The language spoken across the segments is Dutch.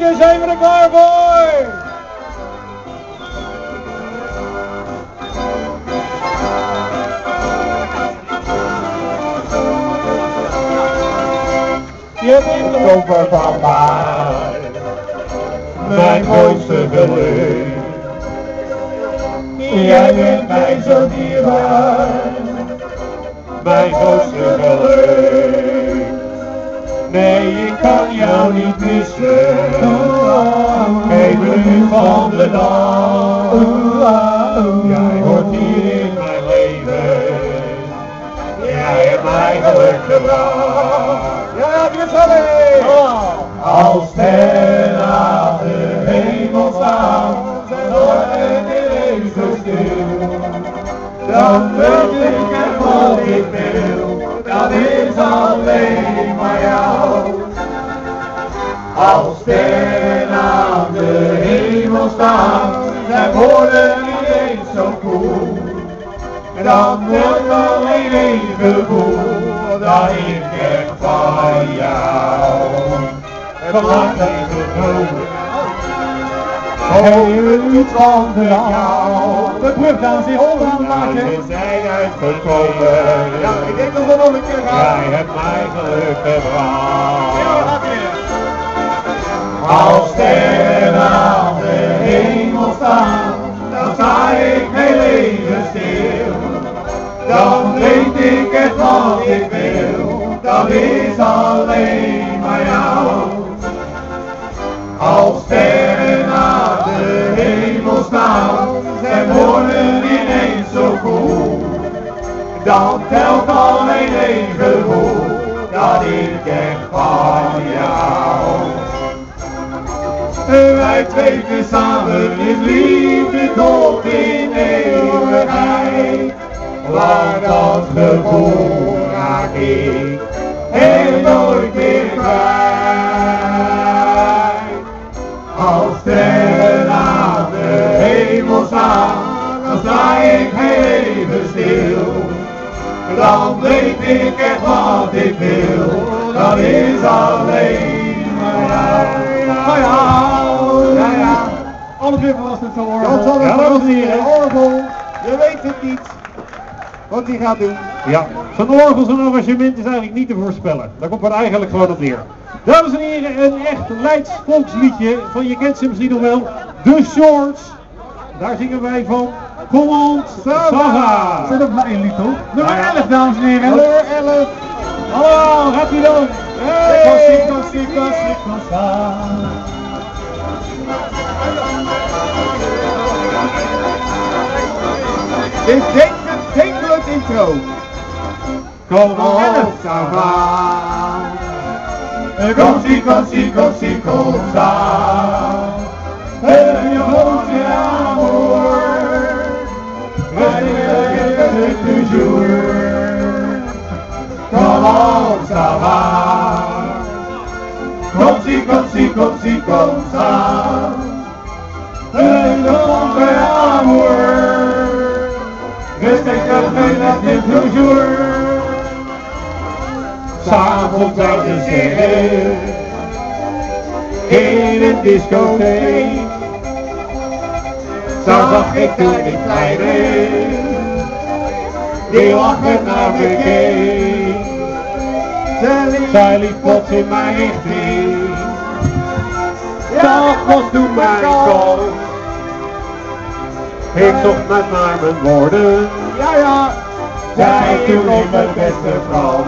daar zijn we er klaar voor! Je bent de koffer van mij, mijn mooiste geluk. Jij bent mij zo dierbaar, mijn mooiste geluk. Nee, ik kan jou niet missen, geef me nu van de dag. Jij hoort hier in mijn leven, jij hebt mij geluk gebracht. Als sterren aan de hemel staan, zijn woord en in zo stil, dan weet ik echt wat ik wil, dat is alleen maar jou. Als sterren aan de hemel staan, zijn woorden niet eens zo koel, dan wordt alleen één gevoel, dat ik echt van jou. Het maakt mij gevoelig, geef het niet van de jou. De brugdans die Holland maken, we zijn uitgekomen. Ja, ik denk dat we nog een keer gaan. Jij hebt mij geluk gebracht. Als sterren aan de hemel staan, dan sta ik mijn leven stil. Dan weet ik het wat ik wil, dat is alleen maar jou. Als sterren naar de hemel staan, zijn woorden ineens zo koel, dan telt alleen één gevoel, dat ik echt van jou. Wij twee samen in liefde tot in eeuwigheid, want dat gevoel raak ik heel nooit meer kwijt. Als sterren aan de hemel staan, dan sta ik even stil. Dan weet ik echt wat ik wil, dat is alleen maar jou. Ja, ja, alles weer was het zo orgel. Ja, dat was een orgel, je weet het niet. Wat hij gaat doen. Ja, zo'n orgel, zo'n arrangement is eigenlijk niet te voorspellen. Daar komt er eigenlijk gewoon op neer. Dames en heren, een echt Leids volksliedje. Van je kent ze misschien nog wel. De Shorts. Daar zingen wij van. Kom on, Sava. Zet ook maar één lied toch? Nummer 11, dames en heren. Nummer 11. Hallo, gaat u dan? Hey! Ik denk een heerlijk intro. Kom op, Sava. Kom, zie, kom, sa. En je hoort je amour. Wanneer je het toujours. Kom op, Sava. Kom, zie, kom, sa. En je hoort je amour. Dus ik heb geen af dit toujours. S'avonds uit de zee, in het discotheek. Zo zag ik toen die kleine, die lachend naar me keek. Zij liep plots in mijn richting. Dat was toen mijn kans. Ik zocht met naar mijn woorden, ja, zij toen in mijn beste Frans.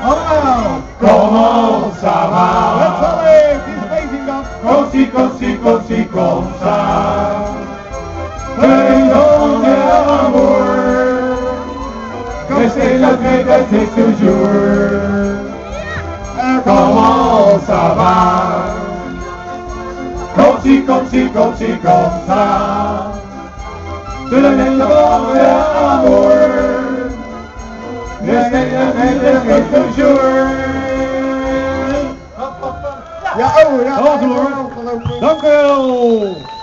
Hallo, kom on, Sava. Het zal ik, het is bezig dan. Kom, zie, kom, sa. Geef ons je amour. Restez la vie d'être toujours. Kom on, Sava. Kom, zie, kom, sa. De lente van de amour. De toujours. Ja, oh, ja. Dank u wel.